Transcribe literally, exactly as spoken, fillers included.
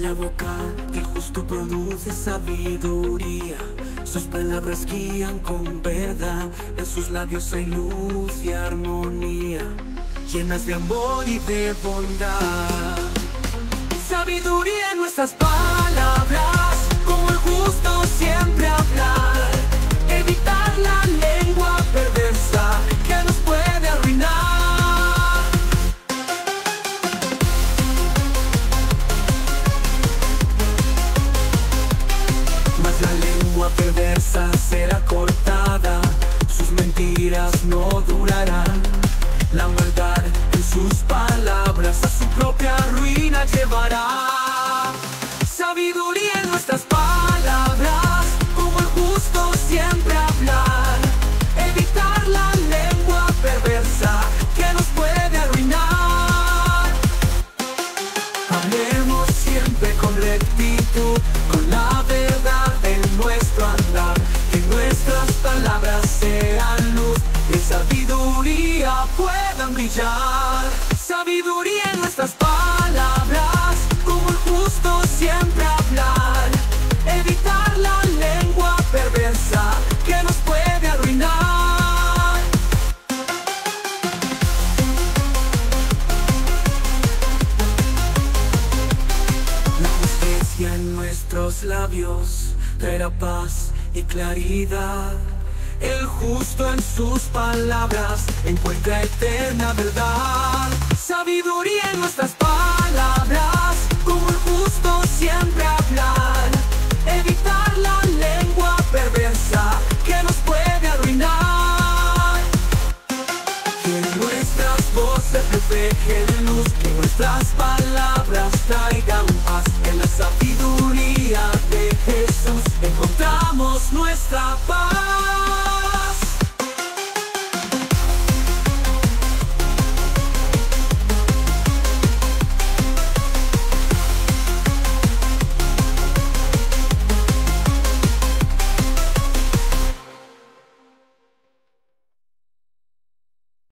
La boca del justo produce sabiduría, sus palabras guían con verdad, en sus labios hay luz y armonía, llenas de amor y de bondad. Sabiduría en nuestras palabras, como el justo siempre hablar, evitar la lengua perversa que nos puede arruinar. Mas la lengua perversa será cortada, sus mentiras no durarán, la maldad en sus palabras a su propia ruina llevará. Sabiduría en nuestras palabras, como el justo siempre hablar, evitar la lengua perversa que nos puede arruinar. Hablemos siempre con rectitud, con la verdad en nuestro andar, que nuestras palabras sean luz y sabiduría puedan brillar. Sabiduría en nuestras palabras, como el justo siempre hablar, evitar la lengua perversa que nos puede arruinar. La justicia en nuestros labios traerá paz y claridad, el justo en sus palabras encuentra eterna verdad. Sabiduría en nuestras palabras, como el justo siempre hablar, evitar la lengua perversa que nos puede arruinar. Que nuestras voces reflejen luz, que nuestras palabras traigan paz. En la sabiduría de Jesús encontramos nuestra